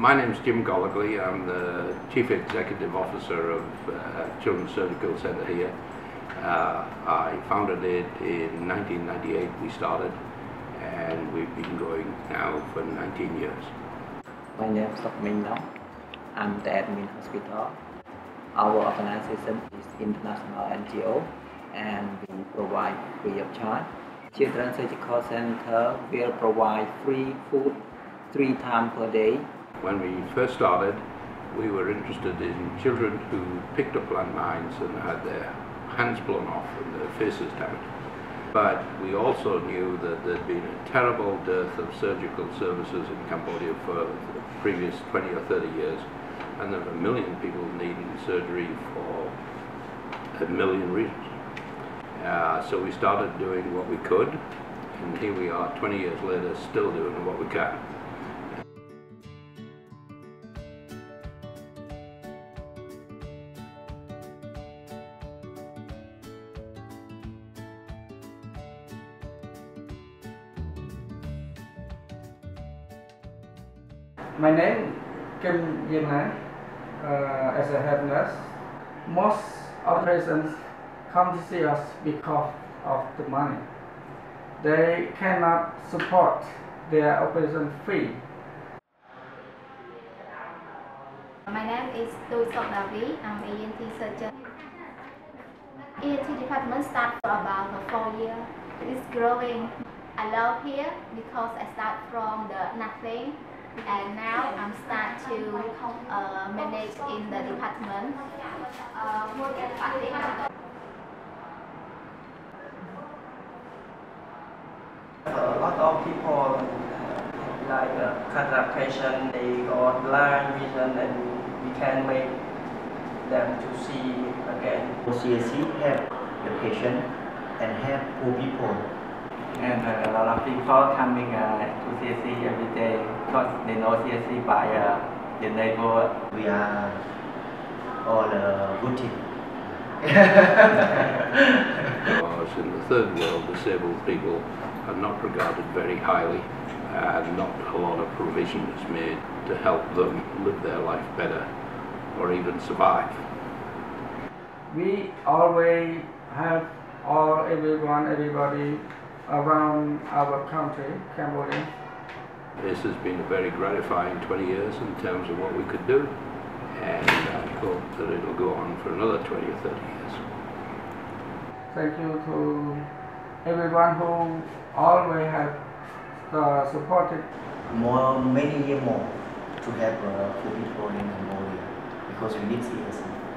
My name is Jim Gollogly. I'm the Chief Executive Officer of Children's Surgical Center here. I founded it in 1998, we started, and we've been going now for 19 years. My name is Ming Dong. I'm the admin hospital. Our organization is international NGO, and we provide free of charge. Children's Surgical Center will provide free food 3 times per day. When we first started, we were interested in children who picked up landmines and had their hands blown off and their faces damaged. But we also knew that there'd been a terrible dearth of surgical services in Cambodia for the previous 20 or 30 years, and there were 1 million people needing surgery for 1 million reasons. So we started doing what we could, and here we are 20 years later still doing what we can. My name is Kim Yin-Lang. As a head nurse, most operations come to see us because of the money. They cannot support their operation fee. My name is Doisok Davi. I'm an ENT surgeon. ENT department started for about 4 years. It's growing. I love here because I start from the nothing. And now I'm starting to manage in the department. A lot of people like cataract patient, they got blind vision, and we can make them to see again. CSE help the patient and help poor people. And a lot of people coming to CSE every day because they know CSE by the neighbor. We are all a good team. In the third world, disabled people are not regarded very highly, and not a lot of provision is made to help them live their life better or even survive. We always have everybody around our country, Cambodia. This has been a very gratifying 20 years in terms of what we could do, and I hope that it will go on for another 20 or 30 years. Thank you to everyone who always have supported. Many years more to help poor people in Cambodia, because we need CSE.